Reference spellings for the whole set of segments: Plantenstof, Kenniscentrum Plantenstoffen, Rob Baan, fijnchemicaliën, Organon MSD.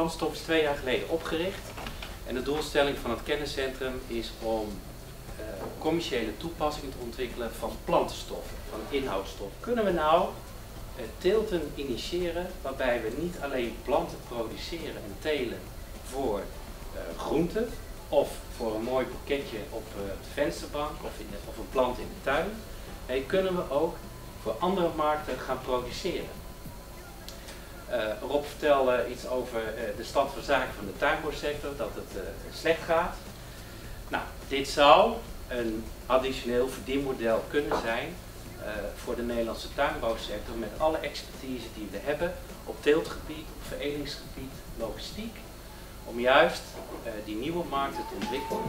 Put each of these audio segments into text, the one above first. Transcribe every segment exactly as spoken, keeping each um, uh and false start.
Plantenstof is twee jaar geleden opgericht. En de doelstelling van het kenniscentrum is om uh, commerciële toepassingen te ontwikkelen van plantenstoffen, van inhoudstof. Kunnen we nou uh, teelten initiëren waarbij we niet alleen planten produceren en telen voor uh, groenten of voor een mooi boeketje op uh, de vensterbank of, in de, of een plant in de tuin. Nee, kunnen we ook voor andere markten gaan produceren. Uh, Rob vertelde iets over uh, de stand van zaken van de tuinbouwsector, dat het uh, slecht gaat. Nou, dit zou een additioneel verdienmodel kunnen zijn uh, voor de Nederlandse tuinbouwsector met alle expertise die we hebben op teeltgebied, op verenigingsgebied, logistiek, om juist uh, die nieuwe markten te ontwikkelen.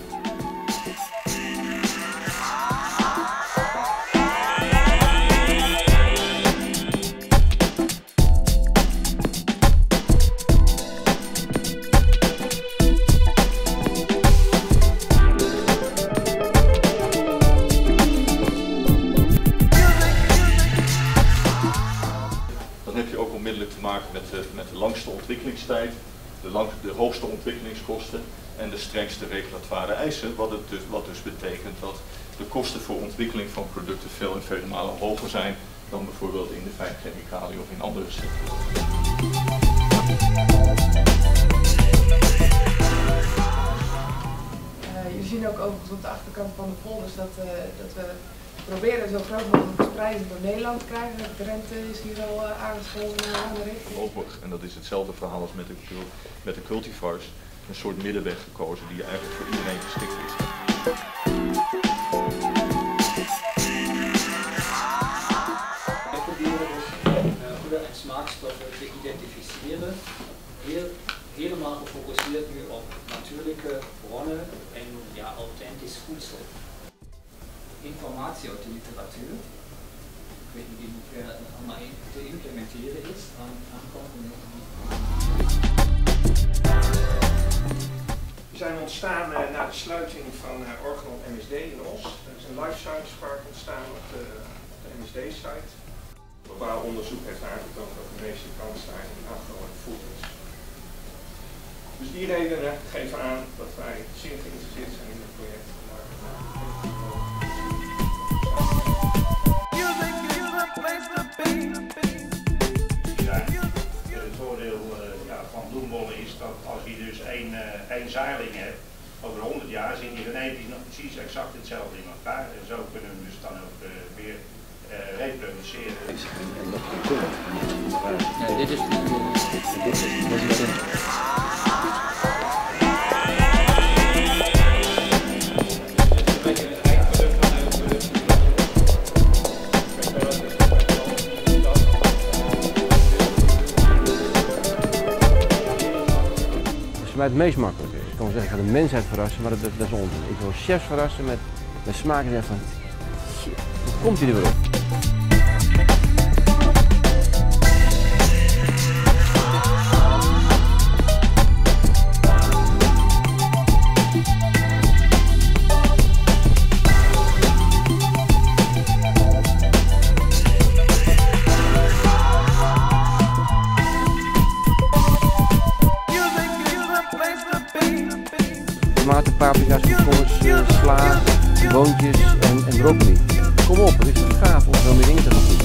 Onmiddellijk te maken met de, met de langste ontwikkelingstijd, de, lang, de hoogste ontwikkelingskosten en de strengste regulatoire eisen. Wat, het dus, wat dus betekent dat de kosten voor ontwikkeling van producten veel en vele malen hoger zijn dan bijvoorbeeld in de fijnchemicaliën of in andere sectoren. Uh, jullie zien ook overigens op de achterkant van de polders dat, uh, dat we proberen zo groot mogelijk prijzen door Nederland te krijgen. De rente is hier al uh, aangeschoven in een andere richting. Voorlopig, en dat is hetzelfde verhaal als met de, met de cultivars, een soort middenweg gekozen die eigenlijk voor iedereen geschikt is. We proberen dus uh, goede en smaakstoffen te identificeren. Heel, helemaal gefocust nu op natuurlijke bronnen en ja, authentisch voedsel. Informatie uit de literatuur, ik weet niet hoe het allemaal te implementeren is, aan, aan we zijn ontstaan eh, na de sluiting van eh, Organon M S D in Os. Er is een life science park ontstaan op de, de M S D-site. Globaal onderzoek heeft aangetoond dat de meeste kansaren in agro en food is. Dus die redenen geven aan dat wij zeer geïnteresseerd zijn in dit project. Is dat als je dus één, uh, één zaailing hebt, over honderd jaar zit je genetisch nog precies exact hetzelfde in elkaar. En zo kunnen we dus dan ook uh, weer uh, reproduceren. Ja, dit is het meest makkelijke. Ik kan zeggen, ik ga de mensheid verrassen, maar dat, dat is onzin. Ik wil chefs verrassen met, met smaak en van, shit, hoe komt hij er weer op? Tomaten, paprika's, komkommers, sla, boontjes en, en broccoli. Kom op, er is een gaaf om zo meer in te gaan doen.